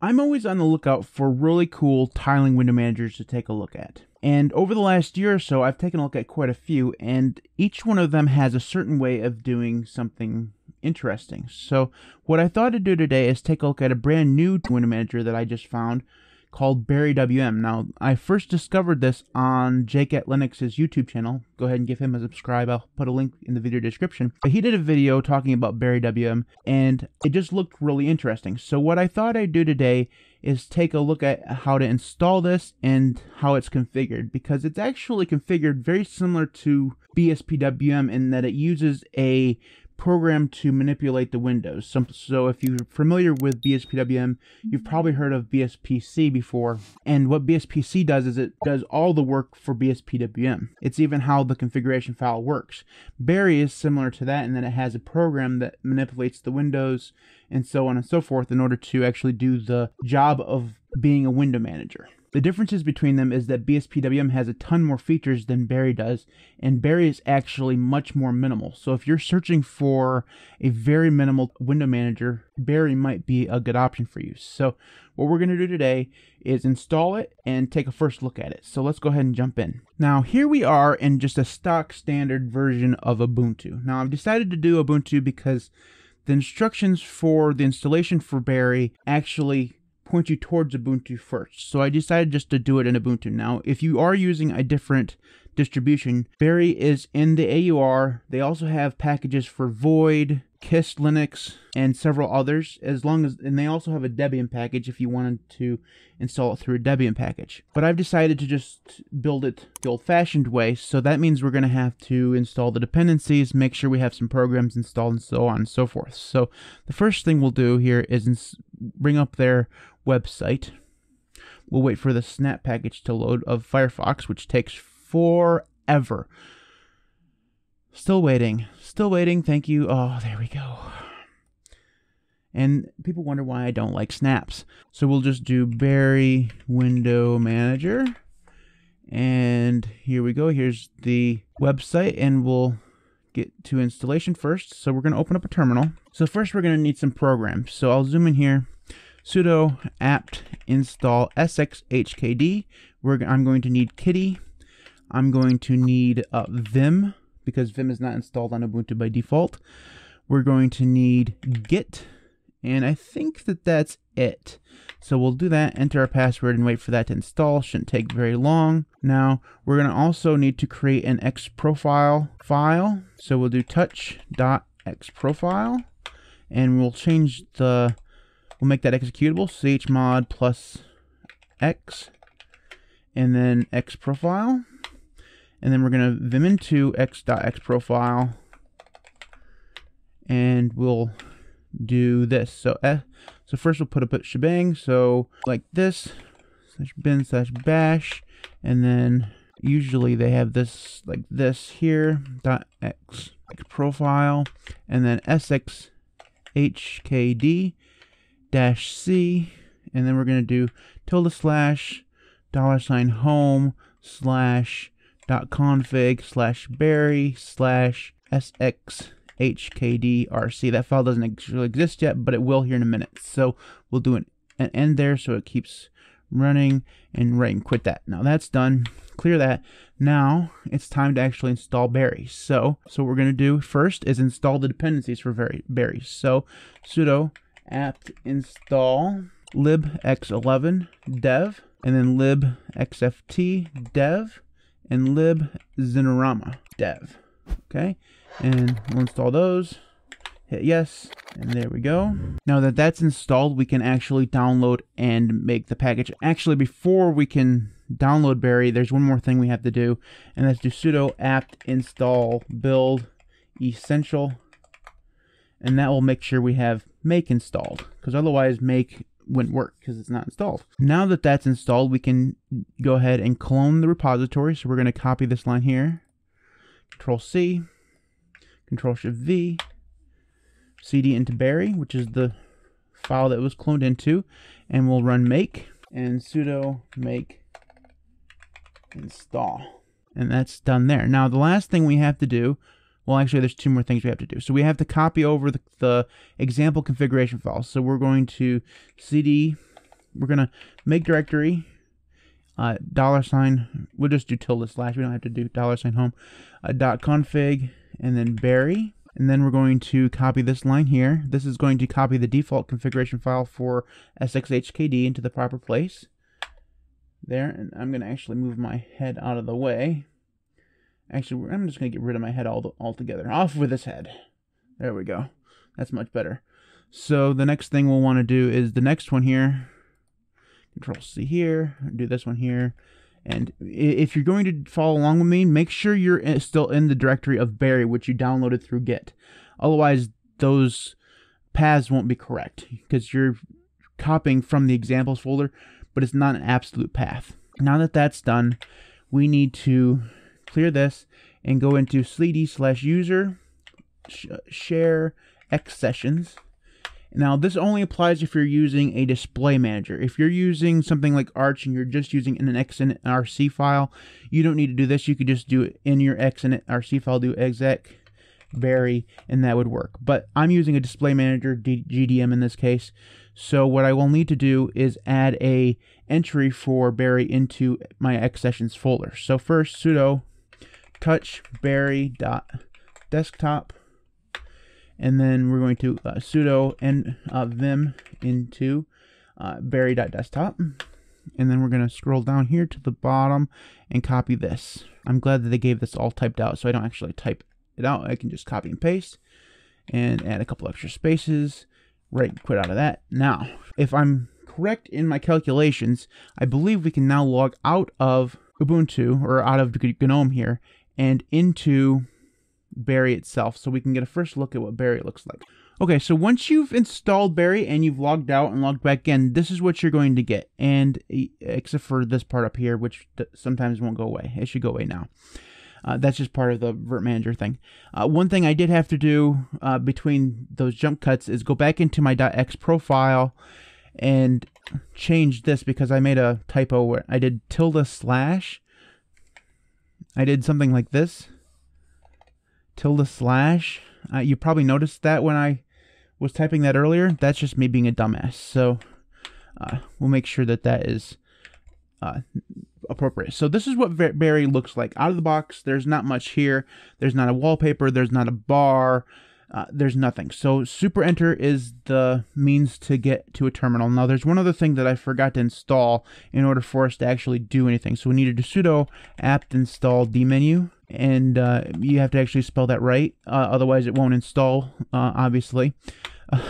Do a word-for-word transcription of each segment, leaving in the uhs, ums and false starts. I'm always on the lookout for really cool tiling window managers to take a look at. And over the last year or so, I've taken a look at quite a few, and each one of them has a certain way of doing something interesting. So what I thought to do today is take a look at a brand new window manager that I just found called BerryWM. Now, I first discovered this on Jake at Linux's YouTube channel. Go ahead and give him a subscribe. I'll put a link in the video description. But he did a video talking about BerryWM, and it just looked really interesting. So what I thought I'd do today is take a look at how to install this and how it's configured, because it's actually configured very similar to B S P W M in that it uses a program to manipulate the windows. So, so if you're familiar with B S P W M, you've probably heard of B S P C before. And what B S P C does is it does all the work for B S P W M. It's even how the configuration file works. Berry is similar to that, and then it has a program that manipulates the windows and so on and so forth in order to actually do the job of being a window manager. The differences between them is that B S P W M has a ton more features than Berry does, and Berry is actually much more minimal. So if you're searching for a very minimal window manager, Berry might be a good option for you. So what we're going to do today is install it and take a first look at it. So let's go ahead and jump in. Now here we are in just a stock standard version of Ubuntu. Now I've decided to do Ubuntu because the instructions for the installation for Berry actually point you towards Ubuntu first. So I decided just to do it in Ubuntu. Now, if you are using a different distribution, Berry is in the A U R. They also have packages for Void, Kiss Linux, and several others, as long as, and they also have a Debian package if you wanted to install it through a Debian package. But I've decided to just build it the old-fashioned way, so that means we're going to have to install the dependencies, make sure we have some programs installed, and so on and so forth. So the first thing we'll do here is bring up their website. We'll wait for the snap package to load of Firefox, which takes forever. Still waiting. Still waiting. Thank you. Oh, there we go. And people wonder why I don't like snaps. So we'll just do Berry Window Manager. And here we go. Here's the website, and we'll get to installation first. So we're going to open up a terminal. So first we're going to need some programs. So I'll zoom in here. Sudo apt install sxhkd. We're, I'm going to need Kitty. I'm going to need uh, Vim, because Vim is not installed on Ubuntu by default. We're going to need git, and I think that that's it. So we'll do that, enter our password, and wait for that to install. Shouldn't take very long. Now, we're gonna also need to create an xprofile file. So we'll do touch.xprofile, and we'll change the, we'll make that executable, chmod plus x, and then xprofile. And then we're going to vim into x.xprofile, and we'll do this. So eh, so first we'll put up a shebang, so like this, slash bin slash bash, and then usually they have this like this here, dot x, xprofile, and then sxhkd dash c, and then we're going to do tilde slash dollar sign home slash dot config slash berry slash sxhkdrc. That file doesn't actually exist yet, but it will here in a minute. So we'll do an, an end there so it keeps running, and right, and quit that. Now that's done. Clear that. Now it's time to actually install Berry. So, so what we're going to do first is install the dependencies for Berry. So sudo apt install libx eleven dev, and then libxft dev, and libxenorama dev. Okay, and we'll install those, hit yes, and there we go. Now that that's installed, we can actually download and make the package. Actually, before we can download Berry, there's one more thing we have to do, and that's do sudo apt install build essential, and that will make sure we have make installed, because otherwise make wouldn't work because it's not installed. Now that that's installed, we can go ahead and clone the repository. So we're going to copy this line here, Control C, Control Shift V, C D into Berry, which is the file that it was cloned into, and we'll run make and sudo make install, and that's done there. Now the last thing we have to do, well, actually, there's two more things we have to do. So we have to copy over the, the example configuration file. So we're going to cd we're gonna make directory uh, dollar sign. We'll just do tilde slash. We don't have to do dollar sign home. Uh, dot config and then Berry. And then we're going to copy this line here. This is going to copy the default configuration file for sxhkd into the proper place. There, and I'm going to actually move my head out of the way. Actually, I'm just going to get rid of my head all altogether. Off with this head. There we go. That's much better. So the next thing we'll want to do is the next one here. Control C here. Do this one here. And if you're going to follow along with me, make sure you're still in the directory of Berry, which you downloaded through Git. Otherwise, those paths won't be correct because you're copying from the examples folder, but it's not an absolute path. Now that that's done, we need to clear this and go into cd slash user sh share x sessions. Now this only applies if you're using a display manager. If you're using something like Arch and you're just using an xinit R C file, you don't need to do this. You could just do it in your xinit R C file, do exec Berry, and that would work. But I'm using a display manager, G D M in this case. So what I will need to do is add a entry for Berry into my X sessions folder. So first sudo touch berry dot desktop, and then we're going to uh, sudo and uh, vim into uh, berry dot desktop, and then we're going to scroll down here to the bottom and copy this. I'm glad that they gave this all typed out, so I don't actually type it out. I can just copy and paste and add a couple extra spaces. Right, quit out of that. Now, if I'm correct in my calculations, I believe we can now log out of Ubuntu or out of GNOME here and into Berry itself, so we can get a first look at what Berry looks like. Okay, so once you've installed Berry and you've logged out and logged back in, this is what you're going to get, and except for this part up here, which sometimes won't go away. It should go away now. Uh, that's just part of the Vert Manager thing. Uh, one thing I did have to do uh, between those jump cuts is go back into my .x profile and change this because I made a typo where I did tilde slash. I did something like this. Tilde slash. Uh, you probably noticed that when I was typing that earlier. That's just me being a dumbass. So uh, we'll make sure that that is... Uh, appropriate. So this is what Berry looks like out of the box. There's not much here. There's not a wallpaper. There's not a bar. Uh, there's nothing. So super enter is the means to get to a terminal. Now there's one other thing that I forgot to install in order for us to actually do anything. So we needed to sudo apt install dmenu, and uh, you have to actually spell that right. Uh, otherwise it won't install, uh, obviously. Uh,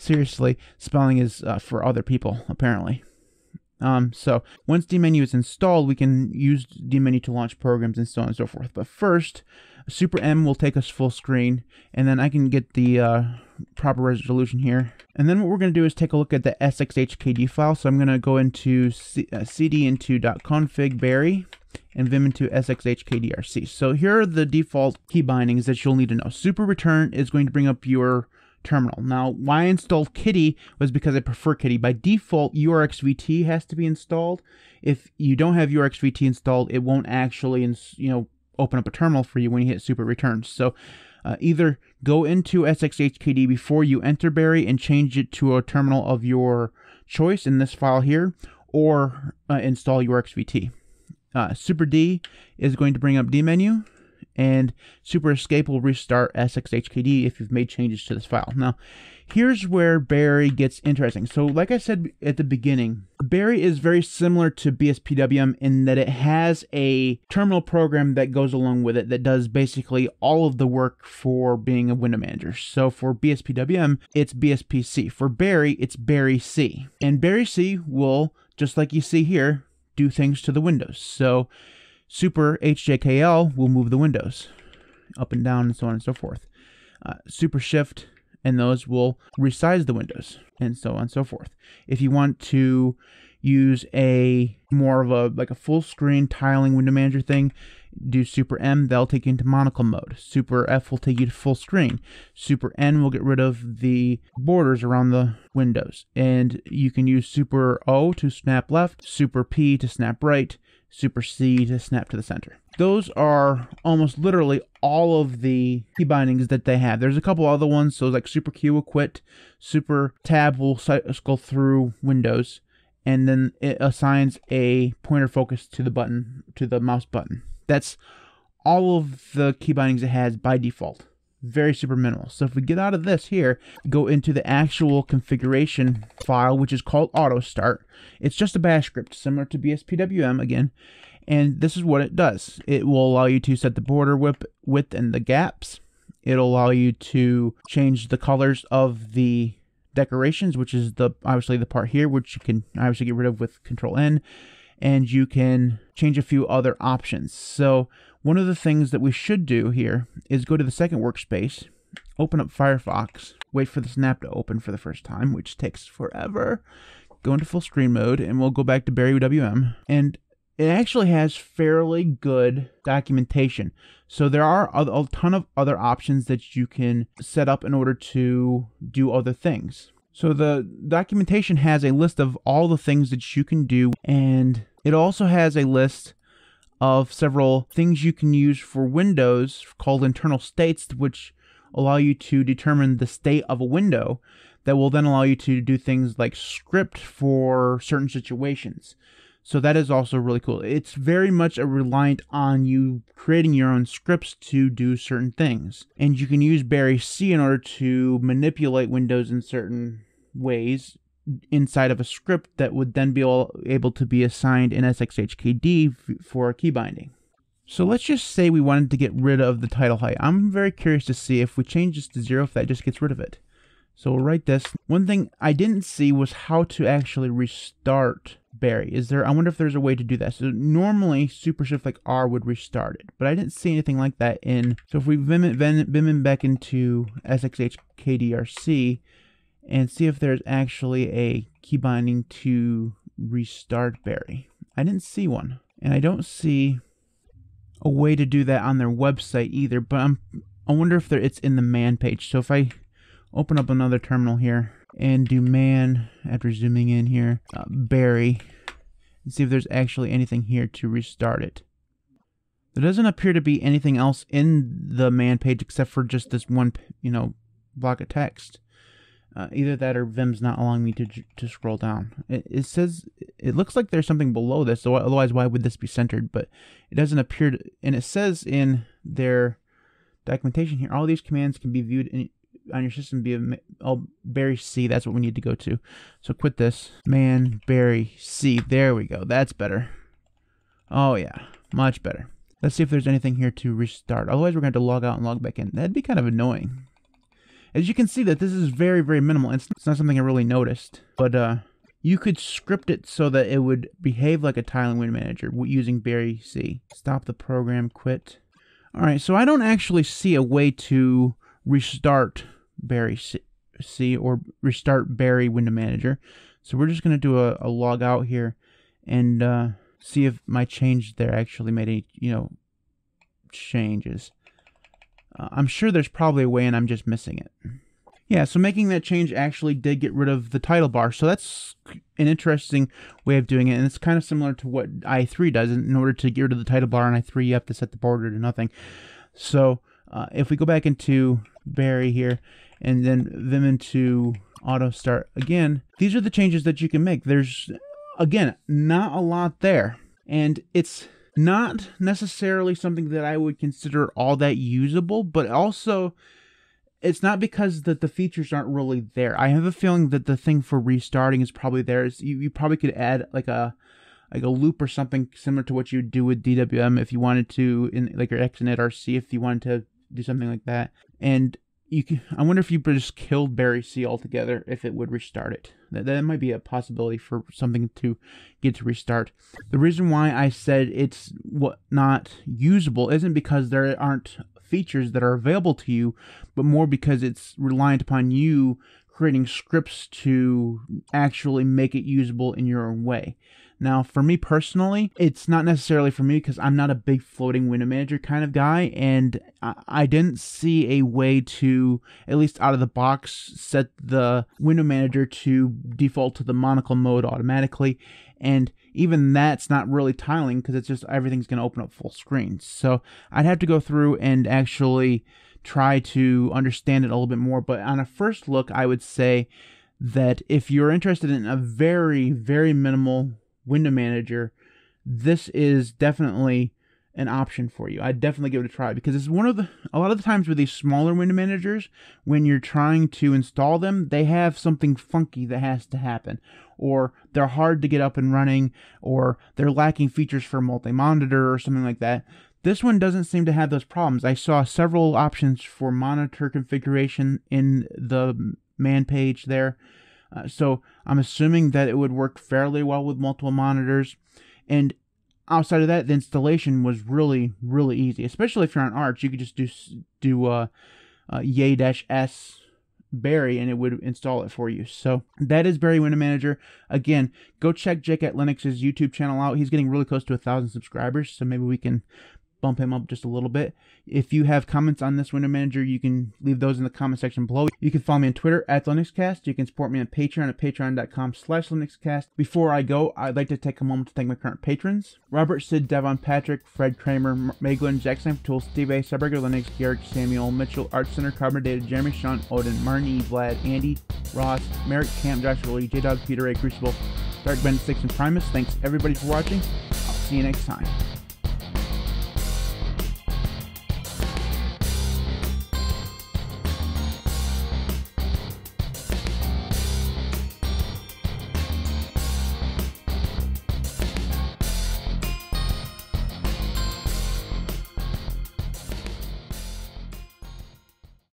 seriously, spelling is uh, for other people apparently. Um, so once dmenu is installed, we can use dmenu to launch programs and so on and so forth. But first, super M will take us full screen, and then I can get the uh, proper resolution here. And then what we're going to do is take a look at the sxhkd file. So I'm going to go into c uh, cd into .config berry and vim into sxhkdrc. So here are the default key bindings that you'll need to know. Super return is going to bring up your terminal. Now, why I installed Kitty was because I prefer Kitty. By default, urxvt has to be installed. If you don't have urxvt installed, it won't actually, you know, open up a terminal for you when you hit super return. So uh, either go into sxhkd before you enter Berry and change it to a terminal of your choice in this file here, or uh, install urxvt. Uh, super D is going to bring up dmenu, and super escape will restart sxhkd if you've made changes to this file. Now, here's where Berry gets interesting. So like I said at the beginning, Berry is very similar to B S P W M in that it has a terminal program that goes along with it that does basically all of the work for being a window manager. So for B S P W M, it's B S P C. For Berry, it's BerryC. And BerryC will, just like you see here, do things to the windows. So super H J K L will move the windows up and down and so on and so forth. Uh, super shift and those will resize the windows and so on and so forth. If you want to use a more of a like a full screen tiling window manager thing, do super M, that'll take you into monocle mode. Super F will take you to full screen. Super N will get rid of the borders around the windows. And you can use super O to snap left, super P to snap right, super C to snap to the center. Those are almost literally all of the key bindings that they have. There's a couple other ones, so like super Q will quit, super tab will cycle through windows, and then it assigns a pointer focus to the button, to the mouse button. That's all of the key bindings it has by default. Very super minimal. So if we get out of this here, go into the actual configuration file, which is called auto start. It's just a bash script, similar to B S P W M again. And this is what it does. It will allow you to set the border width, width and the gaps. It'll allow you to change the colors of the decorations, which is the obviously the part here, which you can obviously get rid of with control N. And you can change a few other options. So one of the things that we should do here is go to the second workspace, open up Firefox, wait for the snap to open for the first time, which takes forever. Go into full screen mode, and we'll go back to BerryWM. And it actually has fairly good documentation. So there are a, a ton of other options that you can set up in order to do other things. So the documentation has a list of all the things that you can do, and it also has a list of several things you can use for Windows called internal states, which allow you to determine the state of a window that will then allow you to do things like script for certain situations. So that is also really cool. It's very much a reliant on you creating your own scripts to do certain things. And you can use BerryC in order to manipulate windows in certain ways inside of a script that would then be all able to be assigned in S X H K D for a key binding. So let's just say we wanted to get rid of the title height. I'm very curious to see if we change this to zero, if that just gets rid of it. So we'll write this. One thing I didn't see was how to actually restart Berry. Is there, I wonder if there's a way to do that. So normally super shift like R would restart it, but I didn't see anything like that in, so if we Vim, Vim, Vim back into S X H K D R C and see if there's actually a key binding to restart Berry. I didn't see one, and I don't see a way to do that on their website either, but I'm, I wonder if there, it's in the man page. So if I open up another terminal here and do man, after zooming in here, uh, Berry, and see if there's actually anything here to restart it. There doesn't appear to be anything else in the man page except for just this one, you know, block of text. Uh, either that or Vim's not allowing me to to scroll down. It, it says, it looks like there's something below this, so otherwise why would this be centered? But it doesn't appear to, and it says in their documentation here, all these commands can be viewed in on your system be a oh, BerryC. That's what we need to go to. So quit this, man, BerryC. There we go. That's better. Oh yeah, much better. Let's see if there's anything here to restart. Otherwise, we're going to log out and log back in. That'd be kind of annoying. As you can see, that this is very, very minimal. It's not something I really noticed, but uh, you could script it so that it would behave like a tiling window manager using BerryC. Stop the program. Quit. All right. So I don't actually see a way to restart BerryC or restart Berry window manager, so we're just going to do a, a log out here and uh, see if my change there actually made any, you know, changes. uh, I'm sure there's probably a way and I'm just missing it. Yeah, so making that change actually did get rid of the title bar, so that's an interesting way of doing it, and it's kind of similar to what I three does. In order to get rid of the title bar on I three, you have to set the border to nothing. So Uh, if we go back into Berry here and then Vim into auto start again, these are the changes that you can make. There's, again, not a lot there, and it's not necessarily something that I would consider all that usable, but also it's not because that the features aren't really there. I have a feeling that the thing for restarting is probably there. It's, you, you probably could add like a like a loop or something similar to what you would do with D W M if you wanted to, in like your X init R C if you wanted to do something like that. And you can, I wonder if you just killed BerryC altogether, if it would restart it. That, that might be a possibility for something to get to restart. The reason why I said it's what not usable isn't because there aren't features that are available to you, but more because it's reliant upon you creating scripts to actually make it usable in your own way. Now, for me personally, it's not necessarily for me because I'm not a big floating window manager kind of guy, and I didn't see a way to, at least out of the box, set the window manager to default to the monocle mode automatically, and even that's not really tiling because it's just everything's going to open up full screen. So I'd have to go through and actually try to understand it a little bit more, but on a first look, I would say that if you're interested in a very, very minimal window manager, this is definitely an option for you. I'd definitely give it a try, because it's one of the, a lot of the times with these smaller window managers, when you're trying to install them, they have something funky that has to happen, or they're hard to get up and running, or they're lacking features for multi-monitor or something like that. This one doesn't seem to have those problems. I saw several options for monitor configuration in the man page there. Uh, so I'm assuming that it would work fairly well with multiple monitors. And outside of that, the installation was really, really easy, especially if you're on Arch. You could just do do uh, uh, yay-s Berry and it would install it for you. So that is Berry Window Manager. Again, go check Jake at Linux's YouTube channel out. He's getting really close to a thousand subscribers, so maybe we can bump him up just a little bit. If you have comments on this window manager, you can leave those in the comment section below. You can follow me on Twitter at LinuxCast. You can support me on Patreon at patreon.com slash LinuxCast. Before I go, I'd like to take a moment to thank my current patrons: Robert, Sid, Devon, Patrick, Fred, Kramer, Maglin, Jack, Sam, Tool, Steve A, Cyberger, Linux, Garrick, Samuel, Mitchell, Art Center, Carbon Data, Jeremy, Sean, Odin, Martin, Vlad, Andy, Ross, Merrick, Camp, Joshua Lee, J-Dog, Peter A, Crucible, Dark Bennett six, and Primus. Thanks everybody for watching. I'll see you next time.